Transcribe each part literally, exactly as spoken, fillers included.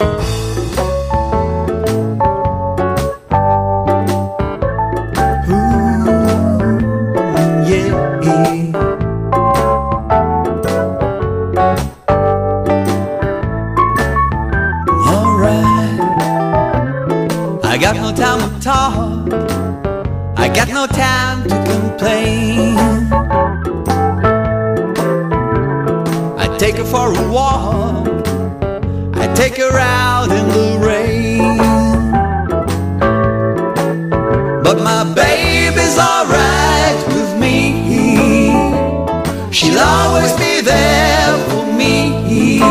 I got no time to talk, I got no time to complain. I take her for a walk, I take her out in the rain. But my baby's alright with me, she'll always be there for me.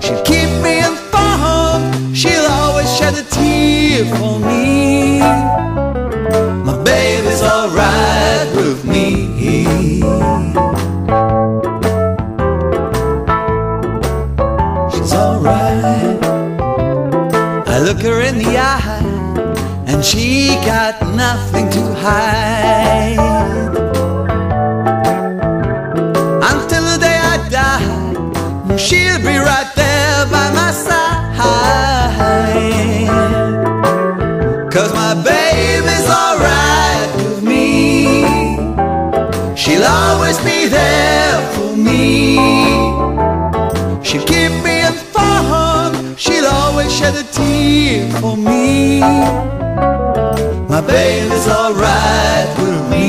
She'll keep me informed, she'll always shed a tear for me. My baby's alright with me. She's alright. I look her in the eye, and she got nothing to hide. Until the day I die, she'll be right there by my side. 'Cause my baby's alright with me, she'll always be there for me. She'll keep me informed, she'll always shed a tear for me. My baby's alright with me.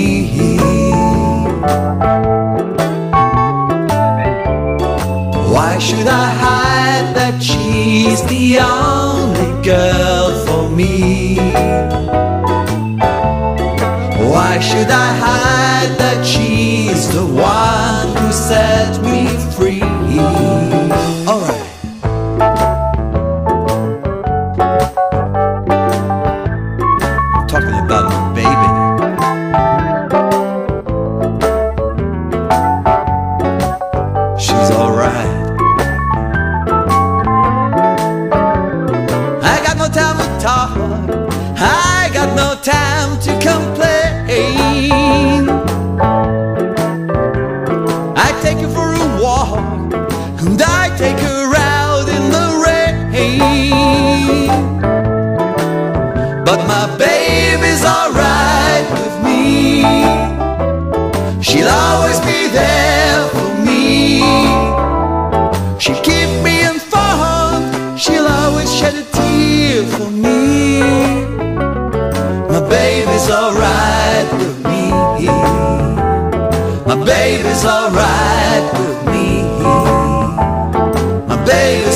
Why should I hide that she's the only girl for me? Why should I hide that she's the one who set me free? All right. Talking about my baby. She's all right. I got no time to complain. I take her for a walk, and I take her out in the rain. But my baby's alright with me, she'll always be there for me. She'll keep me informed, she'll always shed a tear for me. My baby's alright with me. My baby's alright with me. My baby.